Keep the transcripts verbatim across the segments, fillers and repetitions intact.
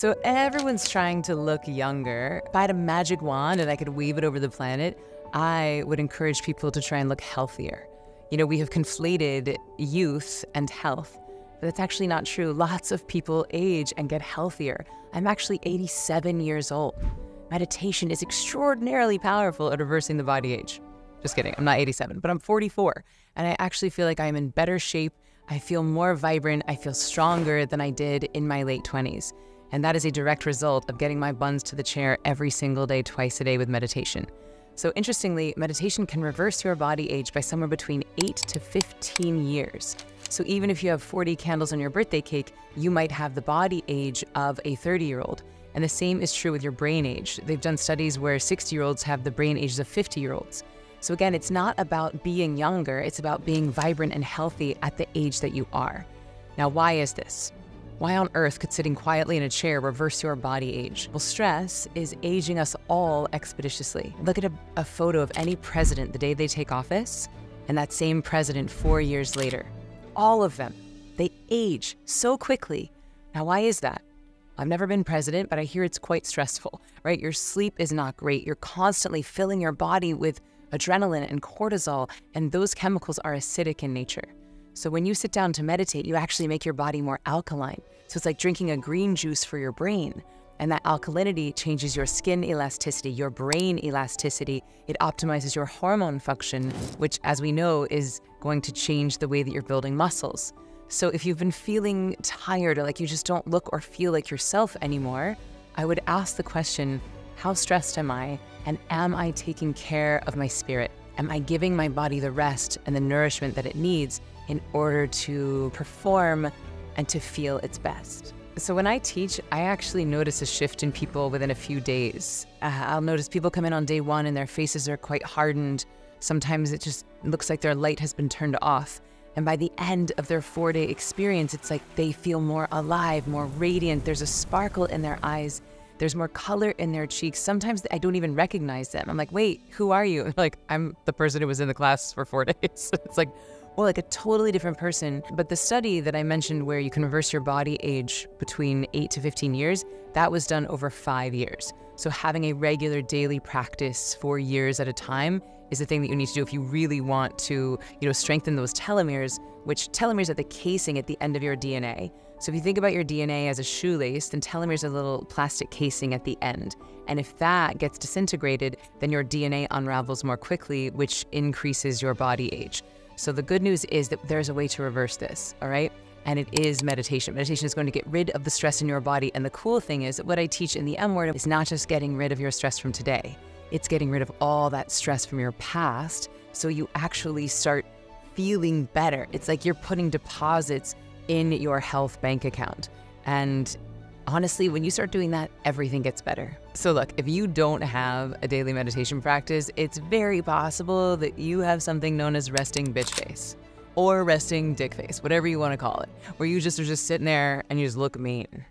So everyone's trying to look younger. If I had a magic wand and I could wave it over the planet, I would encourage people to try and look healthier. You know, we have conflated youth and health, but that's actually not true. Lots of people age and get healthier. I'm actually eighty-seven years old. Meditation is extraordinarily powerful at reversing the body age. Just kidding, I'm not eighty-seven, but I'm forty-four. And I actually feel like I'm in better shape. I feel more vibrant. I feel stronger than I did in my late twenties. And that is a direct result of getting my buns to the chair every single day, twice a day with meditation. So interestingly, meditation can reverse your body age by somewhere between eight to fifteen years. So even if you have forty candles on your birthday cake, you might have the body age of a thirty-year-old. And the same is true with your brain age. They've done studies where sixty-year-olds have the brain ages of fifty-year-olds. So again, it's not about being younger, it's about being vibrant and healthy at the age that you are. Now, why is this? Why on earth could sitting quietly in a chair reverse your body age? Well, stress is aging us all expeditiously. Look at a, a photo of any president the day they take office, and that same president four years later. All of them, they age so quickly. Now, why is that? I've never been president, but I hear it's quite stressful, right? Your sleep is not great. You're constantly filling your body with adrenaline and cortisol, and those chemicals are acidic in nature. So when you sit down to meditate, you actually make your body more alkaline. So it's like drinking a green juice for your brain. And that alkalinity changes your skin elasticity, your brain elasticity. It optimizes your hormone function, which, as we know, is going to change the way that you're building muscles. So if you've been feeling tired or like you just don't look or feel like yourself anymore, I would ask the question, how stressed am I? And am I taking care of my spirit? Am I giving my body the rest and the nourishment that it needs in order to perform and to feel its best? So when I teach, I actually notice a shift in people within a few days. Uh, I'll notice people come in on day one and their faces are quite hardened. Sometimes it just looks like their light has been turned off. And by the end of their four-day experience, it's like they feel more alive, more radiant. There's a sparkle in their eyes. There's more color in their cheeks. Sometimes I don't even recognize them. I'm like, wait, who are you? And they're like, I'm the person who was in the class for four days. It's like, well, like a totally different person. But the study that I mentioned where you can reverse your body age between eight to fifteen years, that was done over five years. So having a regular daily practice for years at a time is the thing that you need to do if you really want to, you know, strengthen those telomeres, which telomeres are the casing at the end of your D N A. So if you think about your D N A as a shoelace, then telomeres are a little plastic casing at the end. And if that gets disintegrated, then your D N A unravels more quickly, which increases your body age. So the good news is that there's a way to reverse this, all right? And it is meditation. Meditation is going to get rid of the stress in your body. And the cool thing is that what I teach in the M Word is not just getting rid of your stress from today. It's getting rid of all that stress from your past. So you actually start feeling better. It's like you're putting deposits in your health bank account. And honestly, when you start doing that, everything gets better. So look, if you don't have a daily meditation practice, it's very possible that you have something known as resting bitch face or resting dick face, whatever you want to call it, where you just are just sitting there and you just look mean.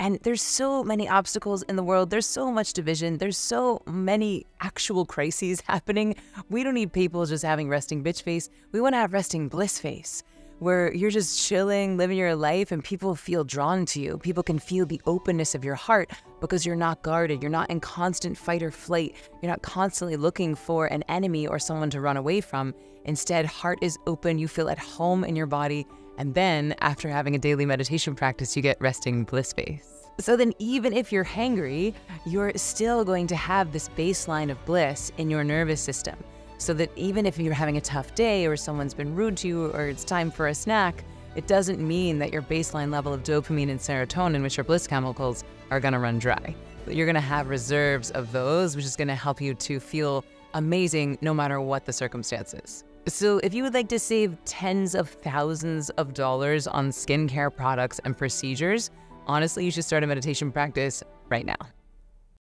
And there's so many obstacles in the world. There's so much division. There's so many actual crises happening. We don't need people just having resting bitch face. We want to have resting bliss face, where you're just chilling, living your life, and people feel drawn to you. People can feel the openness of your heart because you're not guarded. You're not in constant fight or flight. You're not constantly looking for an enemy or someone to run away from. Instead, heart is open. You feel at home in your body. And then after having a daily meditation practice, you get resting bliss face. So then even if you're hangry, you're still going to have this baseline of bliss in your nervous system. So that even if you're having a tough day or someone's been rude to you or it's time for a snack, it doesn't mean that your baseline level of dopamine and serotonin, which are bliss chemicals, are gonna run dry. But you're gonna have reserves of those, which is gonna help you to feel amazing no matter what the circumstances. So if you would like to save tens of thousands of dollars on skincare products and procedures, honestly, you should start a meditation practice right now.